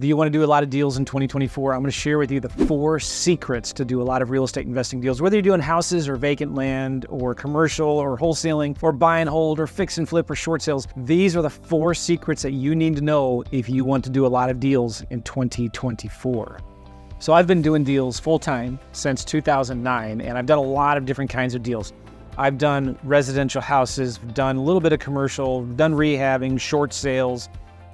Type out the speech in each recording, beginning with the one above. Do you want to do a lot of deals in 2024? I'm going to share with you the 4 secrets to do a lot of real estate investing deals, whether you're doing houses or vacant land or commercial or wholesaling or buy and hold or fix and flip or short sales. These are the 4 secrets that you need to know if you want to do a lot of deals in 2024. So I've been doing deals full time since 2009, and I've done a lot of different kinds of deals. I've done residential houses, done a little bit of commercial, done rehabbing, short sales,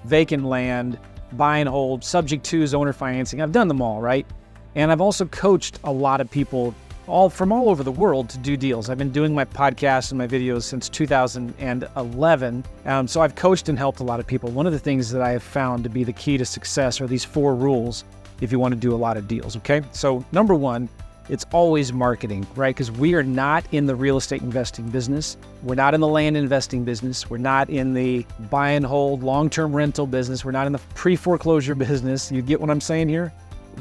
vacant land, buy and hold, subject to owner financing. I've done them all, right? And I've also coached a lot of people from all over the world to do deals. I've been doing my podcasts and my videos since 2011. So I've coached and helped a lot of people. One of the things that I have found to be the key to success are these 4 rules if you want to do a lot of deals, okay? So number 1, it's always marketing, right? Because we are not in the real estate investing business. We're not in the land investing business. We're not in the buy and hold long-term rental business. We're not in the pre-foreclosure business. You get what I'm saying here?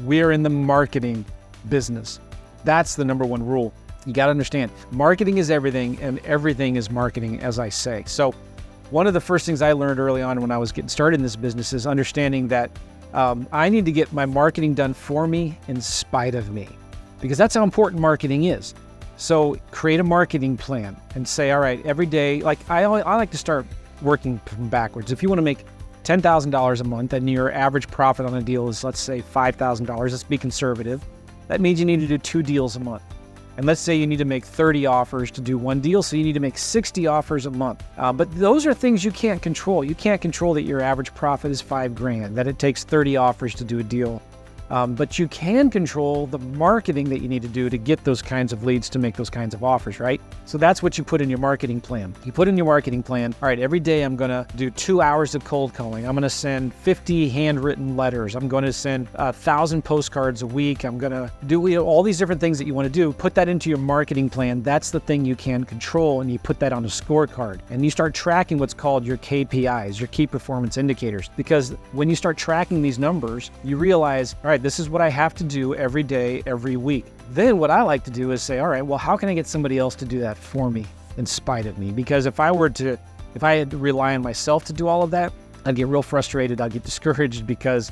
We're in the marketing business. That's the number 1 rule. You got to understand, marketing is everything and everything is marketing, as I say. So one of the first things I learned early on when I was getting started in this business is understanding that I need to get my marketing done for me in spite of me. Because that's how important marketing is. So create a marketing plan and say, all right, every day, like I like to start working backwards. If you want to make $10,000 a month and your average profit on a deal is, let's say, $5,000, let's be conservative. That means you need to do 2 deals a month. And let's say you need to make 30 offers to do 1 deal, so you need to make 60 offers a month. But those are things you can't control. You can't control that your average profit is $5,000, that it takes 30 offers to do a deal. But you can control the marketing that you need to do to get those kinds of leads, to make those kinds of offers, right? So that's what you put in your marketing plan. You put in your marketing plan, all right, every day I'm going to do 2 hours of cold calling. I'm going to send 50 handwritten letters. I'm going to send 1,000 postcards a week. I'm going to do all these different things that you want to do. Put that into your marketing plan. That's the thing you can control, and you put that on a scorecard. And you start tracking what's called your KPIs, your key performance indicators. Because when you start tracking these numbers, you realize, all right, this is what I have to do every day, every week. Then what I like to do is say, all right, well, how can I get somebody else to do that for me in spite of me? Because if I had to rely on myself to do all of that, I'd get real frustrated. I'd get discouraged because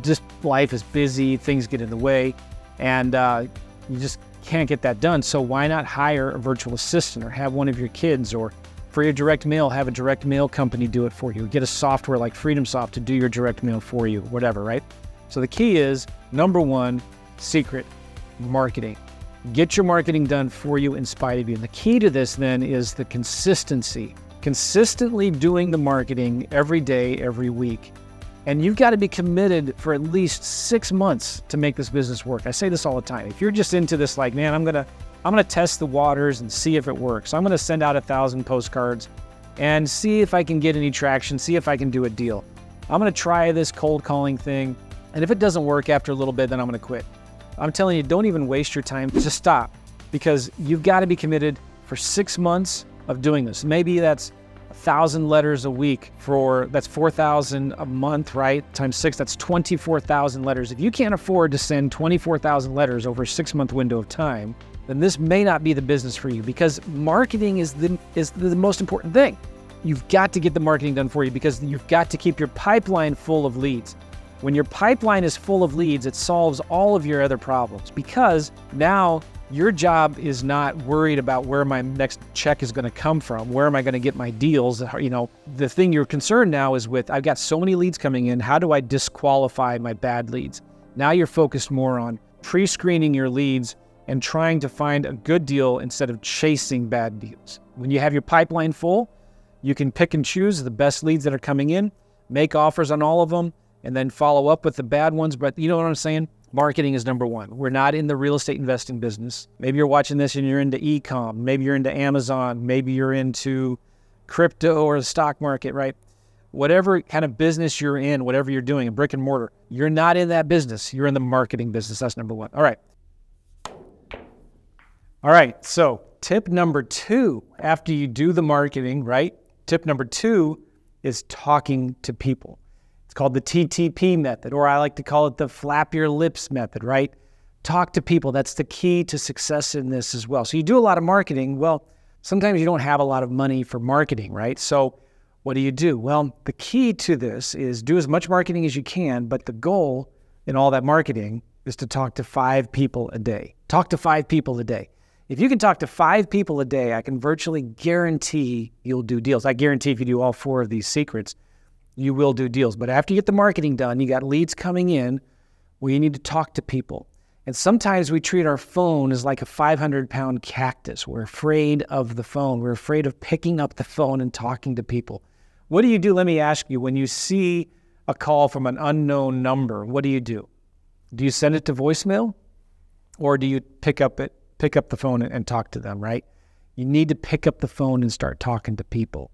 just life is busy. Things get in the way and you just can't get that done. So why not hire a virtual assistant or have one of your kids, or for your direct mail, have a direct mail company do it for you. Get a software like FreedomSoft to do your direct mail for you, whatever, right? So the key is, number 1 secret, marketing. Get your marketing done for you in spite of you. And the key to this then is the consistency. Consistently doing the marketing every day, every week. And you've got to be committed for at least 6 months to make this business work. I say this all the time. If you're just into this like, man, I'm gonna test the waters and see if it works. I'm gonna send out 1,000 postcards and see if I can get any traction, see if I can do a deal. I'm gonna try this cold calling thing. And if it doesn't work after a little bit, then I'm going to quit. I'm telling you, don't even waste your time. Just stop, because you've got to be committed for 6 months of doing this. Maybe that's 1,000 letters a week that's 4,000 a month, right? Times 6, that's 24,000 letters. If you can't afford to send 24,000 letters over a 6-month window of time, then this may not be the business for you, because marketing is the most important thing. You've got to get the marketing done for you, because you've got to keep your pipeline full of leads. When your pipeline is full of leads, it solves all of your other problems, because now your job is not worried about where my next check is going to come from, where am I going to get my deals. You know, the thing you're concerned now is with, I've got so many leads coming in, how do I disqualify my bad leads? Now you're focused more on pre-screening your leads and trying to find a good deal instead of chasing bad deals. When you have your pipeline full, you can pick and choose the best leads that are coming in, make offers on all of them, and then follow up with the bad ones. But you know what I'm saying? Marketing is number 1. We're not in the real estate investing business. Maybe you're watching this and you're into e-com. Maybe you're into Amazon. Maybe you're into crypto or the stock market, right? Whatever kind of business you're in, whatever you're doing, brick and mortar, you're not in that business. You're in the marketing business. That's number 1. All right. All right. So tip number 2, after you do the marketing, right? Tip number 2 is talking to people. It's called the TTP method, or I like to call it the flap your lips method, right? Talk to people. That's the key to success in this as well. So you do a lot of marketing. Well, sometimes you don't have a lot of money for marketing, right? So What do you do? Well, the key to this is do as much marketing as you can, but the goal in all that marketing is to talk to 5 people a day. Talk to 5 people a day. If you can talk to 5 people a day, I can virtually guarantee you'll do deals. I guarantee if you do all 4 of these secrets, you will do deals. But after you get the marketing done, you got leads coming in, well, you need to talk to people. And sometimes we treat our phone as like a 500-pound cactus. We're afraid of the phone. We're afraid of picking up the phone and talking to people. What do you do, let me ask you, when you see a call from an unknown number, what do you do? Do you send it to voicemail, or do you pick up the phone and talk to them, right? You need to pick up the phone and start talking to people.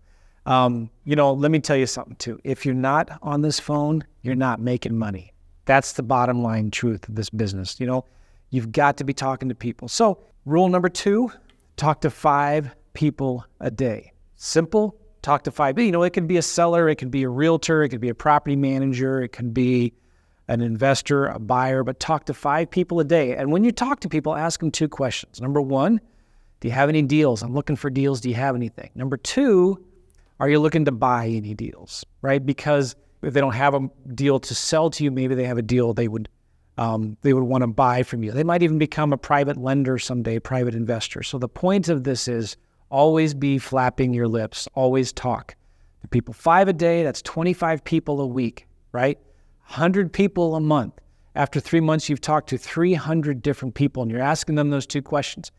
You know, let me tell you something too. If you're not on this phone, you're not making money. That's the bottom line truth of this business. You know, you've got to be talking to people. So rule number 2, talk to 5 people a day. Simple. Talk to 5. You know, it could be a seller, it could be a realtor, it could be a property manager, it could be an investor, a buyer, but talk to 5 people a day. And when you talk to people, ask them 2 questions. Number 1, do you have any deals? I'm looking for deals. Do you have anything? Number 2, are you looking to buy any deals, right? Because if they don't have a deal to sell to you, maybe they have a deal they would want to buy from you. They might even become a private lender someday, private investor. So the point of this is, always be flapping your lips. Always talk to people. 5 a day, that's 25 people a week, right? 100 people a month. After 3 months, you've talked to 300 different people, and you're asking them those 2 questions.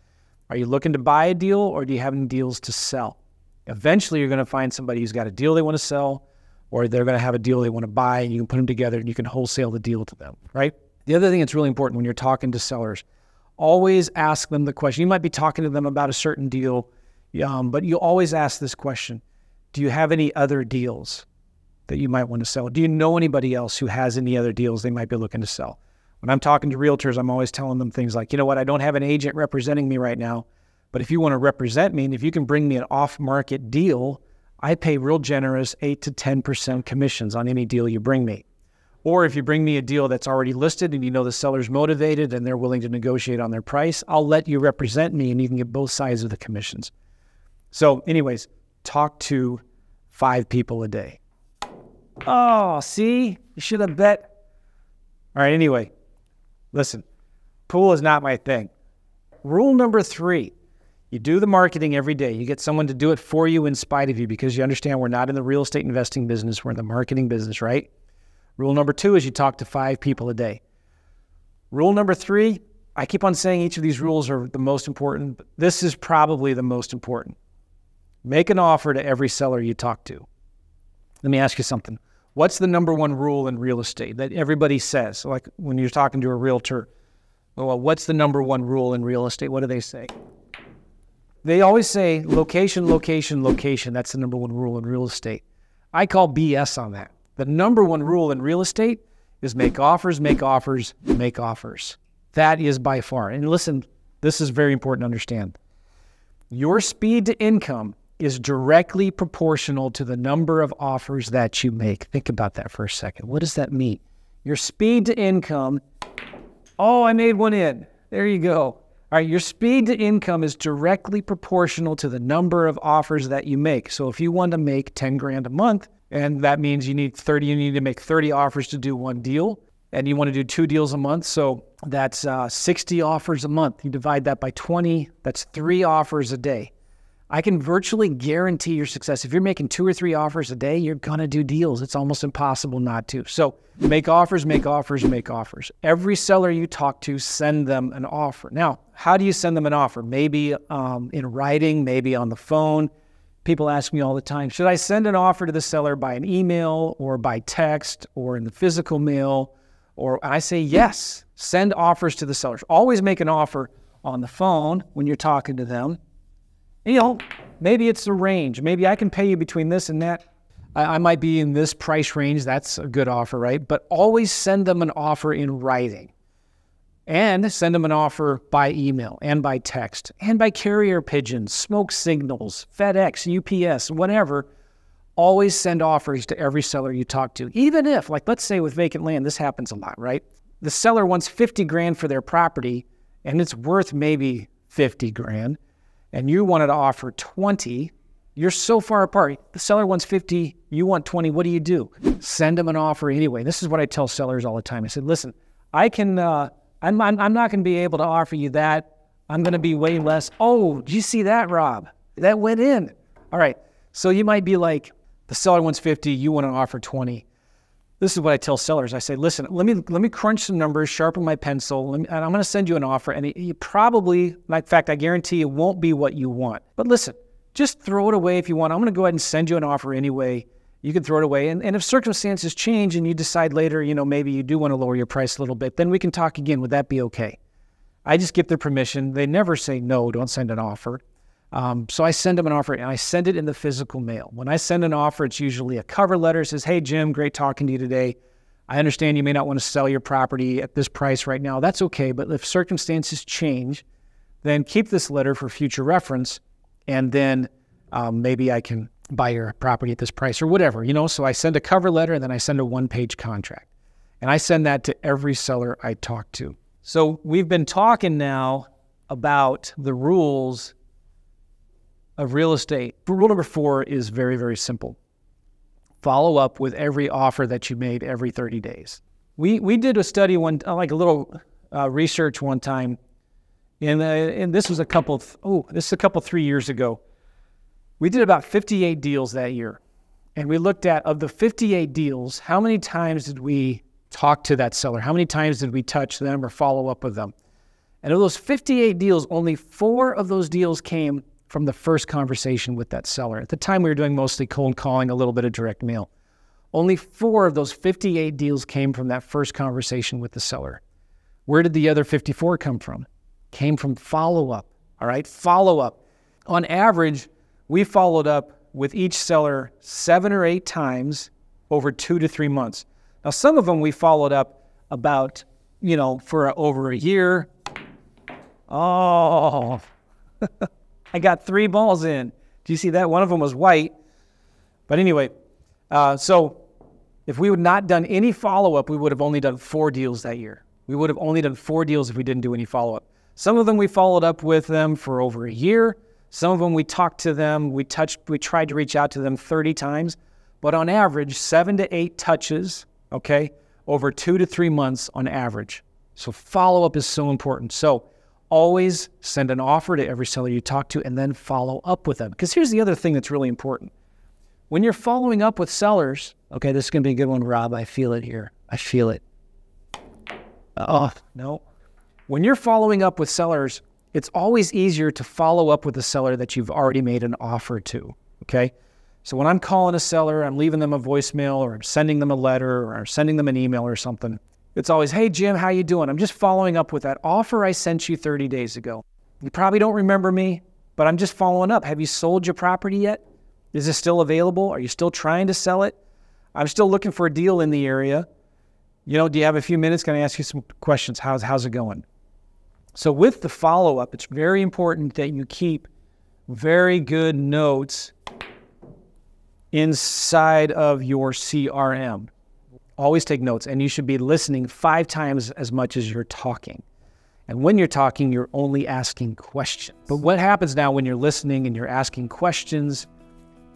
Are you looking to buy a deal, or do you have any deals to sell? Eventually, you're going to find somebody who's got a deal they want to sell, or they're going to have a deal they want to buy, and you can put them together, and you can wholesale the deal to them, right? The other thing that's really important when you're talking to sellers, always ask them the question. You might be talking to them about a certain deal, but you always ask this question: do you have any other deals that you might want to sell? Do you know anybody else who has any other deals they might be looking to sell? When I'm talking to realtors, I'm always telling them things like, you know what, I don't have an agent representing me right now, but if you want to represent me and if you can bring me an off-market deal, I pay real generous 8 to 10% commissions on any deal you bring me. Or if you bring me a deal that's already listed and you know the seller's motivated and they're willing to negotiate on their price, I'll let you represent me and you can get both sides of the commissions. So anyways, talk to 5 people a day. Oh, see? You should have bet. All right, anyway, listen, pool is not my thing. Rule number 3, you do the marketing every day. You get someone to do it for you in spite of you, because you understand we're not in the real estate investing business, we're in the marketing business, right? Rule number 2 is you talk to 5 people a day. Rule number 3, I keep on saying each of these rules are the most important, but this is probably the most important. Make an offer to every seller you talk to. Let me ask you something. What's the number 1 rule in real estate that everybody says? Like when you're talking to a realtor, well, what's the number 1 rule in real estate? What do they say? They always say location, location, location. That's the number 1 rule in real estate. I call BS on that. The number 1 rule in real estate is make offers, make offers, make offers. That is by far. And listen, this is very important to understand. Your speed to income is directly proportional to the number of offers that you make. Think about that for a second. What does that mean? Your speed to income, oh, I made one in. There you go. All right, your speed to income is directly proportional to the number of offers that you make. So if you want to make 10 grand a month, and that means you need to make 30 offers to do 1 deal, and you want to do 2 deals a month, so that's 60 offers a month. You divide that by 20, that's 3 offers a day. I can virtually guarantee your success. If you're making 2 or 3 offers a day, you're going to do deals. It's almost impossible not to. So make offers, make offers, make offers. Every seller you talk to, send them an offer. Now, how do you send them an offer? Maybe in writing, maybe on the phone. People ask me all the time, should I send an offer to the seller by an email or by text or in the physical mail? Or I say, yes, send offers to the sellers. Always make an offer on the phone when you're talking to them. You know, maybe it's a range. Maybe I can pay you between this and that. I might be in this price range. That's a good offer, right? But always send them an offer in writing, and send them an offer by email and by text and by carrier pigeons, smoke signals, FedEx, UPS, whatever. Always send offers to every seller you talk to. Even if, like, let's say with vacant land, this happens a lot, right? The seller wants 50 grand for their property and it's worth maybe 50 grand. And you wanted to offer 20, You're so far apart. The seller wants 50, you want 20. What do you do? Send them an offer anyway. This is what I tell sellers all the time. I said, listen, I can, I'm not going to be able to offer you that. I'm going to be way less. Oh, did you see that, Rob? That went in. All right. So you might be like, the seller wants 50, you want to offer 20. This is what I tell sellers. I say, listen, let me crunch some numbers, sharpen my pencil, and I'm going to send you an offer. And you probably, in fact, I guarantee it won't be what you want. But listen, just throw it away if you want. I'm going to go ahead and send you an offer anyway. You can throw it away. And if circumstances change and you decide later, you know, maybe you do want to lower your price a little bit, then we can talk again. Would that be okay? I just get their permission. They never say, no, don't send an offer. So I send them an offer, and I send it in the physical mail. When I send an offer, it's usually a cover letter. It says, hey, Jim, great talking to you today. I understand you may not want to sell your property at this price right now. That's okay, but if circumstances change, then keep this letter for future reference, and then maybe I can buy your property at this price or whatever, you know. So I send a cover letter, and then I send a one-page contract. And I send that to every seller I talk to. So we've been talking now about the rules of real estate. Rule number 4 is very, very simple. Follow up with every offer that you made every 30 days. We did a study one, like a little research one time, and this was a couple of, 3 years ago. We did about 58 deals that year, and we looked at, of the 58 deals, how many times did we talk to that seller? How many times did we touch them or follow up with them? And of those 58 deals, only 4 of those deals came from the first conversation with that seller. At the time, we were doing mostly cold calling, a little bit of direct mail. Only 4 of those 58 deals came from that first conversation with the seller. Where did the other 54 come from? Came from follow-up, all right? Follow-up. On average, we followed up with each seller 7 or 8 times over 2 to 3 months. Now, some of them we followed up about, you know, for over a year. Oh, I got 3 balls in. Do you see that? One of them was white. But anyway, so if we had not done any follow-up, we would have only done 4 deals that year. We would have only done 4 deals if we didn't do any follow-up. Some of them we followed up with them for over a year. Some of them we talked to them, we tried to reach out to them 30 times. But on average, 7 to 8 touches, okay, over 2 to 3 months on average. So follow-up is so important. So always send an offer to every seller you talk to and then follow up with them. Because here's the other thing that's really important. When you're following up with sellers, okay, this is going to be a good one, Rob. I feel it here. I feel it. Oh, no. When you're following up with sellers, it's always easier to follow up with a seller that you've already made an offer to, okay? So when I'm calling a seller, I'm leaving them a voicemail, or I'm sending them a letter, or I'm sending them an email or something. It's always, hey, Jim, how you doing? I'm just following up with that offer I sent you 30 days ago. You probably don't remember me, but I'm just following up. Have you sold your property yet? Is it still available? Are you still trying to sell it? I'm still looking for a deal in the area. You know, do you have a few minutes? Can I ask you some questions? How's it going? So with the follow-up, it's very important that you keep very good notes inside of your CRM. Always take notes, and you should be listening 5 times as much as you're talking. And when you're talking, you're only asking questions. But what happens now when you're listening and you're asking questions,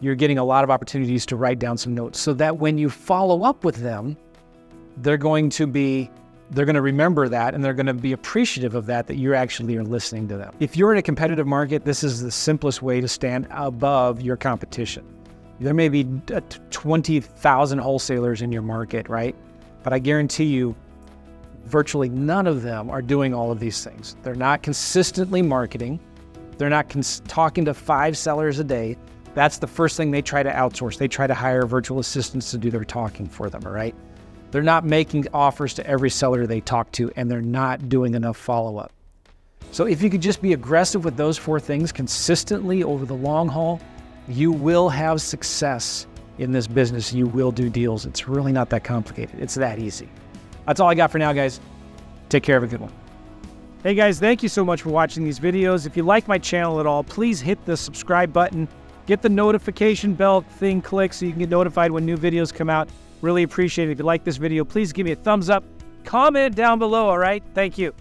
you're getting a lot of opportunities to write down some notes so that when you follow up with them, they're going to remember that, and they're going to be appreciative of that you actually are listening to them. If you're in a competitive market, this is the simplest way to stand above your competition. There may be 20,000 wholesalers in your market, right? But I guarantee you, virtually none of them are doing all of these things. They're not consistently marketing. They're not talking to 5 sellers a day. That's the first thing they try to outsource. They try to hire virtual assistants to do their talking for them, all right? They're not making offers to every seller they talk to, and they're not doing enough follow-up. So if you could just be aggressive with those 4 things consistently over the long haul, you will have success in this business. You will do deals. It's really not that complicated. It's that easy. That's all I got for now, guys. Take care. Have a good one. Hey, guys, thank you so much for watching these videos. If you like my channel at all, please hit the subscribe button. Get the notification bell thing clicked so you can get notified when new videos come out. Really appreciate it. If you like this video, please give me a thumbs up. Comment down below, all right? Thank you.